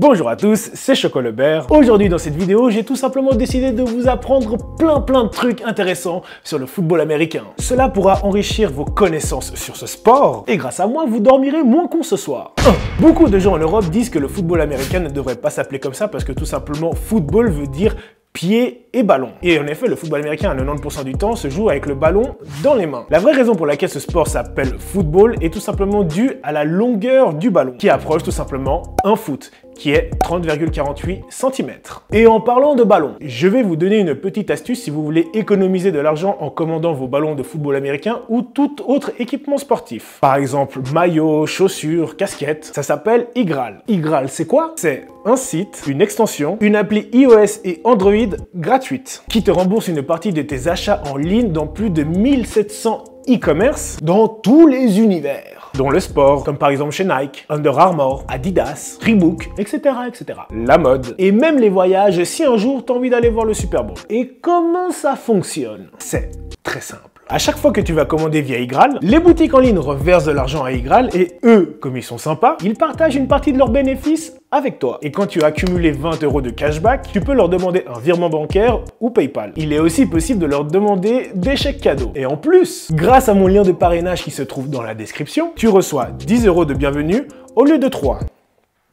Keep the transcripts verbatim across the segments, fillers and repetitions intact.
Bonjour à tous, c'est ChocoLeBear. Aujourd'hui dans cette vidéo, j'ai tout simplement décidé de vous apprendre plein plein de trucs intéressants sur le football américain. Cela pourra enrichir vos connaissances sur ce sport, et grâce à moi, vous dormirez moins con ce soir. un Beaucoup de gens en Europe disent que le football américain ne devrait pas s'appeler comme ça parce que tout simplement, football veut dire pied et ballon. Et en effet, le football américain à quatre-vingt-dix pour cent du temps se joue avec le ballon dans les mains. La vraie raison pour laquelle ce sport s'appelle football est tout simplement due à la longueur du ballon, qui approche tout simplement un foot, qui est trente virgule quarante-huit centimètres. Et en parlant de ballon, je vais vous donner une petite astuce si vous voulez économiser de l'argent en commandant vos ballons de football américain ou tout autre équipement sportif. Par exemple, maillots, chaussures, casquettes. Ça s'appelle iGraal. iGraal, c'est quoi? C'est un site, une extension, une appli iOS et Android gratuite qui te rembourse une partie de tes achats en ligne dans plus de mille sept cents e-commerce dans tous les univers, dont le sport, comme par exemple chez Nike, Under Armour, Adidas, Reebok, et cetera, et cetera. La mode, et même les voyages si un jour t'as envie d'aller voir le Super Bowl. Et comment ça fonctionne? C'est très simple. À chaque fois que tu vas commander via iGraal, les boutiques en ligne reversent de l'argent à iGraal et eux, comme ils sont sympas, ils partagent une partie de leurs bénéfices avec toi. Et quand tu as accumulé vingt euros de cashback, tu peux leur demander un virement bancaire ou PayPal. Il est aussi possible de leur demander des chèques cadeaux. Et en plus, grâce à mon lien de parrainage qui se trouve dans la description, tu reçois dix euros de bienvenue au lieu de trois.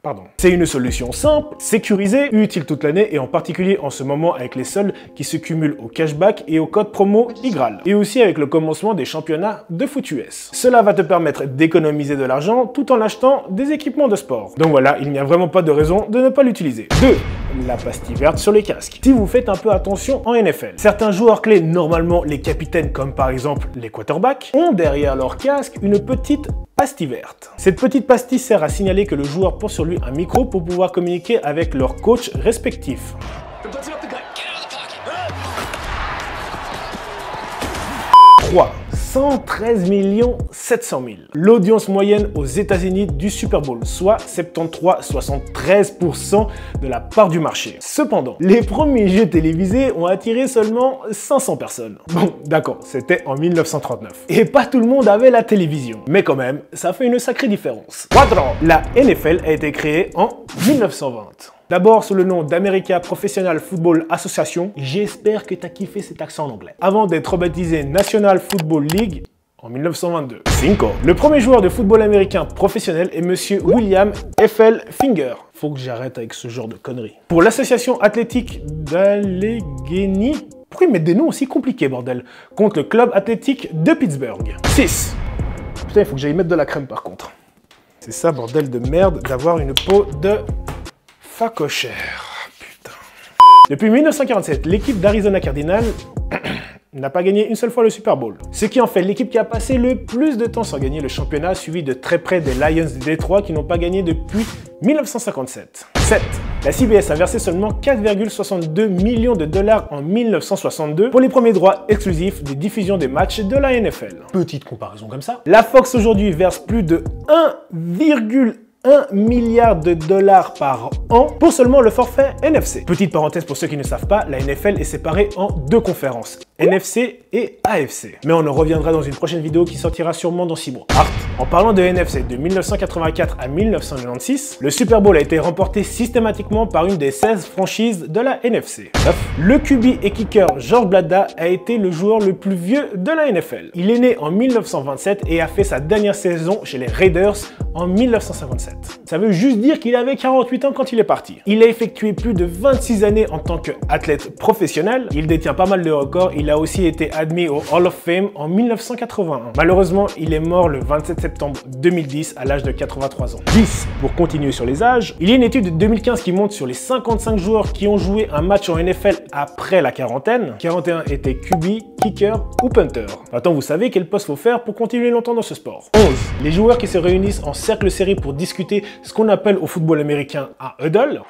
Pardon. C'est une solution simple, sécurisée, utile toute l'année et en particulier en ce moment avec les soldes qui se cumulent au cashback et au code promo iGraal. Et aussi avec le commencement des championnats de foot U S. Cela va te permettre d'économiser de l'argent tout en achetant des équipements de sport. Donc voilà, il n'y a vraiment pas de raison de ne pas l'utiliser. deux La pastille verte sur les casques. Si vous faites un peu attention en N F L, certains joueurs clés, normalement les capitaines comme par exemple les quarterbacks, ont derrière leur casque une petite pastille verte. Cette petite pastille sert à signaler que le joueur porte sur lui un micro pour pouvoir communiquer avec leur coach respectif. trois cent treize millions sept cent mille. L'audience moyenne aux États-Unis du Super Bowl, soit soixante-treize virgule soixante-treize pour cent de la part du marché. Cependant, les premiers jeux télévisés ont attiré seulement cinq cents personnes. Bon, d'accord, c'était en mille neuf cent trente-neuf. Et pas tout le monde avait la télévision. Mais quand même, ça fait une sacrée différence. quatre ans. La N F L a été créée en mille neuf cent vingt. D'abord sous le nom d'America Professional Football Association, j'espère que t'as kiffé cet accent en anglais, avant d'être rebaptisé National Football League en mille neuf cent vingt-deux. cinq. Le premier joueur de football américain professionnel est monsieur William Eiffel Finger. Faut que j'arrête avec ce genre de conneries. Pour l'association athlétique d'Allegheny, pourquoi ils mettent des noms aussi compliqués, bordel? Contre le club athlétique de Pittsburgh. six. Putain, il faut que j'aille mettre de la crème par contre. C'est ça, bordel de merde, d'avoir une peau de... pas cochère, putain. Depuis mille neuf cent quarante-sept, l'équipe d'Arizona Cardinals n'a pas gagné une seule fois le Super Bowl. Ce qui en fait l'équipe qui a passé le plus de temps sans gagner le championnat, suivi de très près des Lions de Détroit qui n'ont pas gagné depuis mille neuf cent cinquante-sept. sept. La C B S a versé seulement quatre virgule soixante-deux millions de dollars en mille neuf cent soixante-deux pour les premiers droits exclusifs des diffusions des matchs de la N F L. Petite comparaison comme ça. La Fox aujourd'hui verse plus de un virgule un milliard de dollars par an pour seulement le forfait N F C. Petite parenthèse pour ceux qui ne savent pas, la N F L est séparée en deux conférences, N F C et A F C. Mais on en reviendra dans une prochaine vidéo qui sortira sûrement dans six mois. Art. En parlant de N F C, de mille neuf cent quatre-vingt-quatre à mille neuf cent quatre-vingt-seize, le Super Bowl a été remporté systématiquement par une des seize franchises de la N F C. neuf. Le Q B et kicker George Blada a été le joueur le plus vieux de la N F L. Il est né en mille neuf cent vingt-sept et a fait sa dernière saison chez les Raiders en mille neuf cent cinquante-sept. Ça veut juste dire qu'il avait quarante-huit ans quand il est parti. Il a effectué plus de vingt-six années en tant qu'athlète professionnel. Il détient pas mal de records. Il a aussi été admis au Hall of Fame en mille neuf cent quatre-vingt-un. Malheureusement, il est mort le vingt-sept septembre deux mille dix à l'âge de quatre-vingt-trois ans. dix. Pour continuer sur les âges, il y a une étude de deux mille quinze qui montre sur les cinquante-cinq joueurs qui ont joué un match en N F L après la quarantaine, quarante et un étaient Q B, kicker ou punter. Maintenant, vous savez quel poste faut faire pour continuer longtemps dans ce sport. onze. Les joueurs qui se réunissent en cercle serré pour discuter ce qu'on appelle au football américain un huddle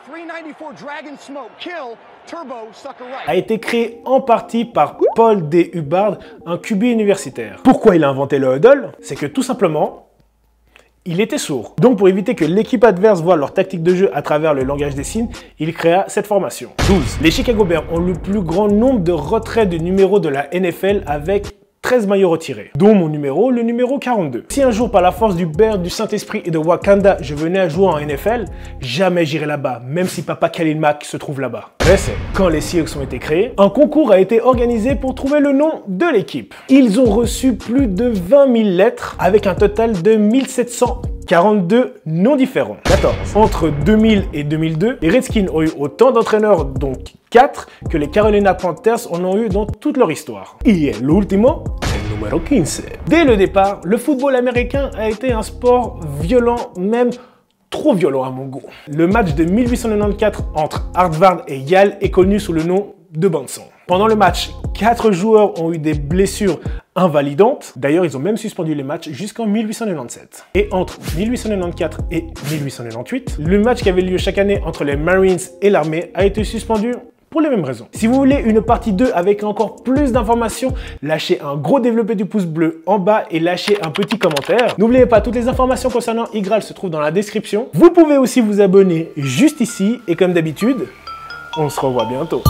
a été créé en partie par Paul D. Hubbard, un Q B universitaire. Pourquoi il a inventé le huddle? C'est que tout simplement, il était sourd. Donc pour éviter que l'équipe adverse voie leur tactique de jeu à travers le langage des signes, il créa cette formation. douze. Les Chicago Bears ont le plus grand nombre de retraits de numéros de la N F L avec treize maillots retirés, dont mon numéro, le numéro quarante-deux. Si un jour, par la force du Bear, du Saint-Esprit et de Wakanda, je venais à jouer en N F L, jamais j'irai là-bas, même si papa Khalil Mack se trouve là-bas. Bref, quand les Seahawks ont été créés, un concours a été organisé pour trouver le nom de l'équipe. Ils ont reçu plus de vingt mille lettres, avec un total de mille sept cent quarante-deux noms différents. quatorze. Entre deux mille et deux mille deux, les Redskins ont eu autant d'entraîneurs, donc quatre, que les Carolina Panthers en ont eu dans toute leur histoire. Et l'ultimo, le numéro quinze. Dès le départ, le football américain a été un sport violent, même trop violent à mon goût. Le match de mille huit cent quatre-vingt-quatorze entre Harvard et Yale est connu sous le nom de Banson. Pendant le match, quatre joueurs ont eu des blessures invalidantes. D'ailleurs, ils ont même suspendu les matchs jusqu'en mille huit cent quatre-vingt-dix-sept. Et entre mille huit cent quatre-vingt-quatorze et mille huit cent quatre-vingt-dix-huit, le match qui avait lieu chaque année entre les Marines et l'armée a été suspendu pour les mêmes raisons. Si vous voulez une partie deux avec encore plus d'informations, lâchez un gros développé du pouce bleu en bas et lâchez un petit commentaire. N'oubliez pas, toutes les informations concernant iGraal se trouvent dans la description. Vous pouvez aussi vous abonner juste ici. Et comme d'habitude, on se revoit bientôt.